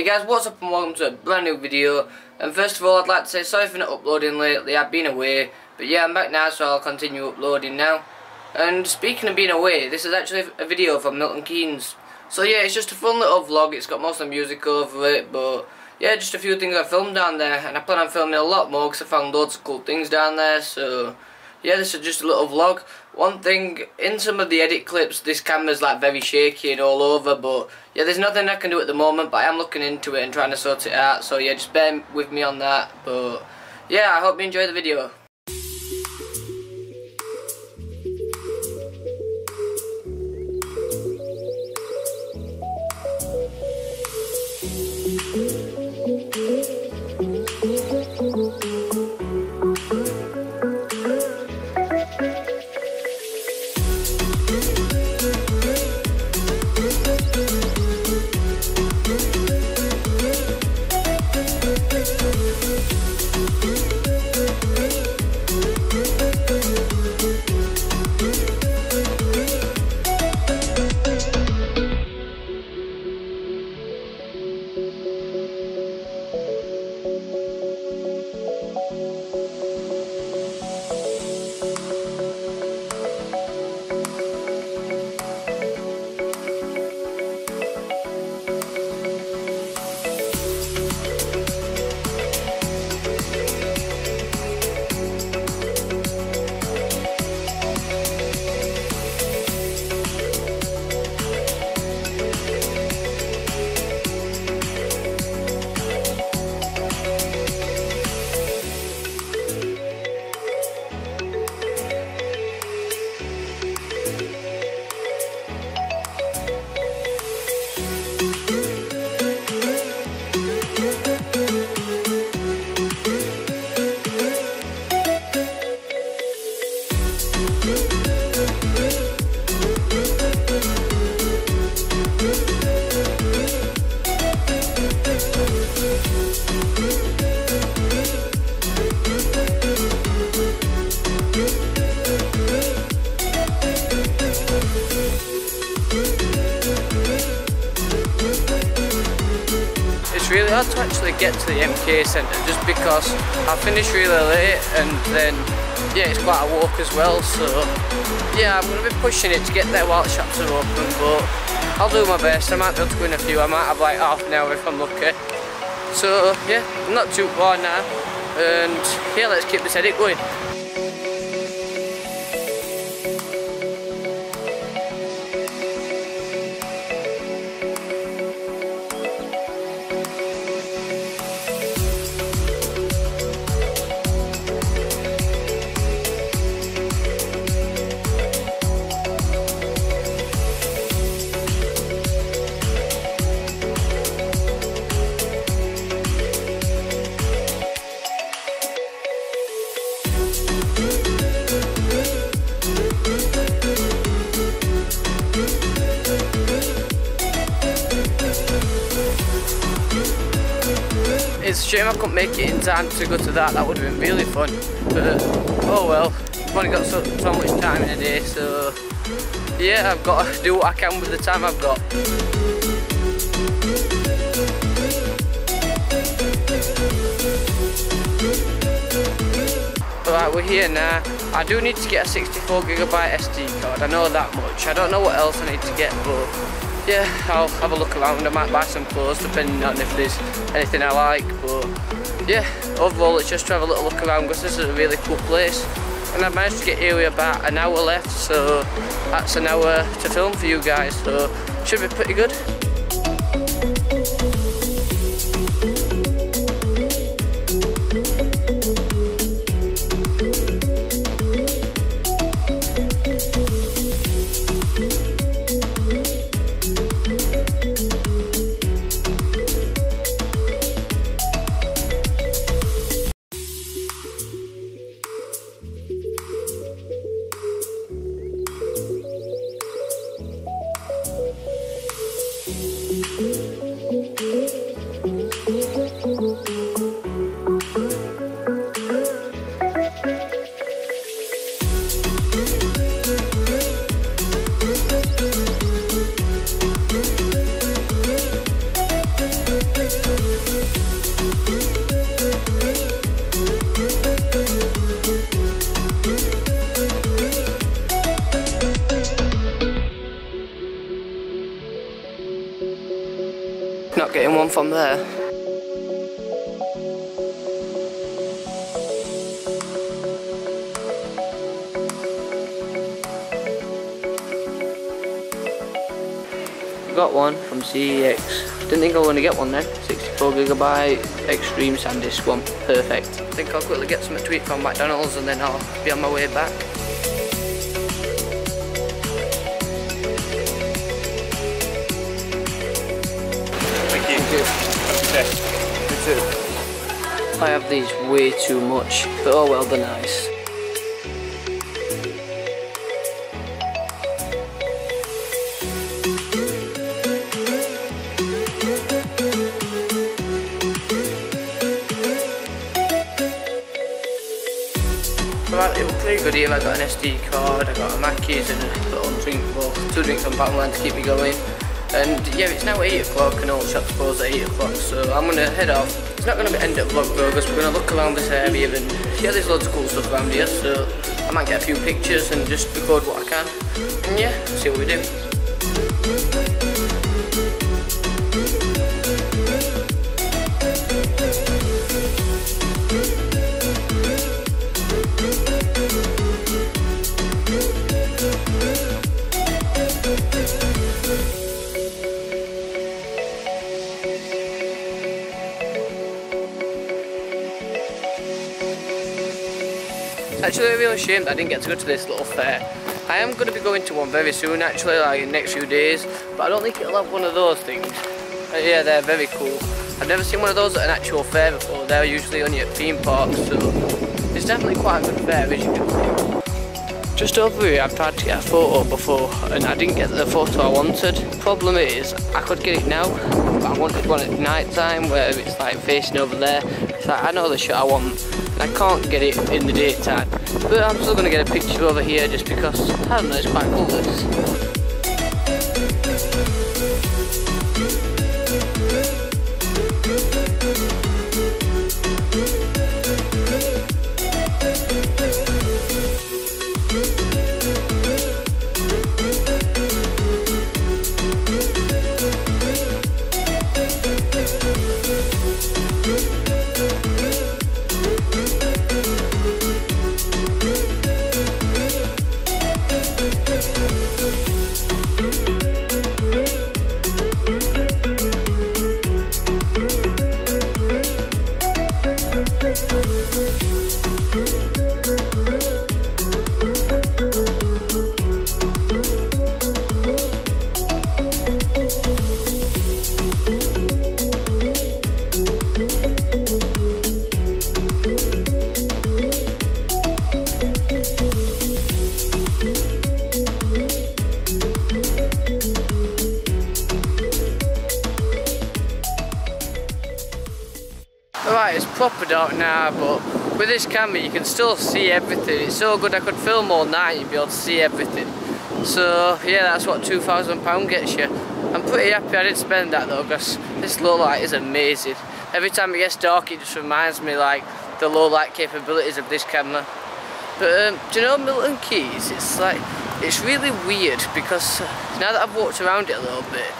Hey guys, what's up and welcome to a brand new video. And first of all, I'd like to say sorry for not uploading lately. I've been away, but yeah, I'm back now, so I'll continue uploading now. And speaking of being away, this is actually a video from Milton Keynes. So yeah, it's just a fun little vlog. It's got most of the music over it, but yeah, just a few things I filmed down there. And I plan on filming a lot more because I found loads of cool things down there. So yeah, this is just a little vlog. One thing, in some of the edit clips, this camera's like very shaky and all over, but yeah, there's nothing I can do at the moment, but I am looking into it and trying to sort it out, so yeah, just bear with me on that, but yeah, I hope you enjoy the video. Really hard to actually get to the MK Centre just because I finished really late, and then yeah, it's quite a walk as well, so yeah, I'm going to be pushing it to get there while the shops are open, but I'll do my best. I might be able to win a few. I might have like half an hour if I'm lucky, so yeah, I'm not too bored now, and yeah, let's keep this edit going. It's a shame I couldn't make it in time to go to that would have been really fun, but oh well, I've only got so much time in a day, so yeah, I've got to do what I can with the time I've got. Alright, we're here now. I do need to get a 64GB SD card, I know that much. I don't know what else I need to get, but yeah, I'll have a look around. I might buy some clothes depending on if there's anything I like, but yeah, overall let's just have a little look around because this is a really cool place, and I managed to get here with about an hour left, so that's an hour to film for you guys, so should be pretty good. start getting one from there. Got one from CEX. Didn't think I was going to get one then. 64GB Extreme SanDisk one. Perfect. I think I'll quickly get something to eat from McDonald's and then I'll be on my way back. Thank you. Thank you. Me too. I have these way too much, but oh well, they're nice. It was pretty good deal. I got an SD card, I got a Mackey's and a little drinkable, two drinks on Batman to keep me going. And yeah, it's now 8 o'clock and all the shops close at 8 o'clock, so I'm going to head off. It's not going to end up vlog though, because we're going to look around this area and yeah, there's loads of cool stuff around here, so I might get a few pictures and just record what I can. And yeah, see what we do. Actually, I'm really ashamed I didn't get to go to this little fair. I am going to be going to one very soon, actually, like in the next few days, but I don't think it'll have one of those things. Yeah, they're very cool. I've never seen one of those at an actual fair before. They're usually only at theme parks, so it's definitely quite a good fair, as you can see. Just over here, I've tried to get a photo before, and I didn't get the photo I wanted. Problem is, I could get it now, but I wanted one at night time, where it's like facing over there. It's like, I know the shot I want. I can't get it in the daytime, but I'm still going to get a picture over here just because, I don't know, it's quite cool this. Alright, it's proper dark now, but with this camera you can still see everything. It's so good I could film all night and be able to see everything. So yeah, that's what £2,000 gets you. I'm pretty happy I didn't spend that though, because this low light is amazing. Every time it gets dark it just reminds me like the low light capabilities of this camera. But do you know Milton Keynes? It's like, it's really weird because now that I've walked around it a little bit,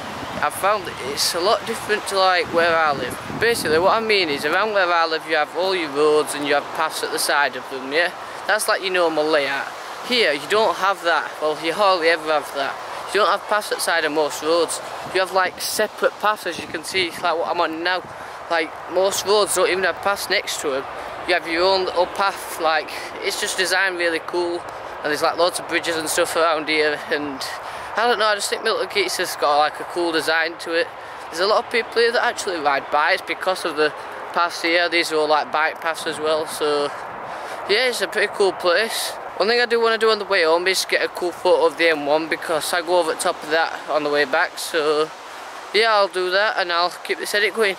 I've found that it's a lot different to like where I live. Basically what I mean is, around where I live you have all your roads and you have paths at the side of them, yeah? That's like your normal layout. Here you don't have that, well you hardly ever have that. You don't have paths at the side of most roads. You have like separate paths, as you can see, like what I'm on now. Like most roads don't even have paths next to them. You have your own little path, like it's just designed really cool. And there's like loads of bridges and stuff around here, and I don't know, I just think Milton Keynes has got like a cool design to it. There's a lot of people here that actually ride bikes because of the paths here. These are all like bike paths as well, so yeah, it's a pretty cool place. One thing I do want to do on the way home is get a cool photo of the M1 because I go over the top of that on the way back, so yeah, I'll do that and I'll keep this edit going.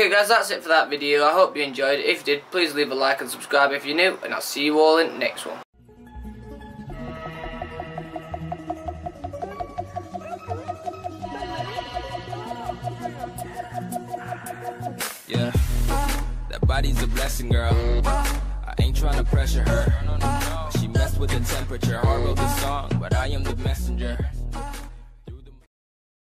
Okay guys, that's it for that video. I hope you enjoyed it. If you did, please leave a like and subscribe if you're new, and I'll see you all in the next one. Yeah, that body's a blessing, girl. I ain't trying to pressure her. She messed with the temperature, I wrote the song, but I am the messenger.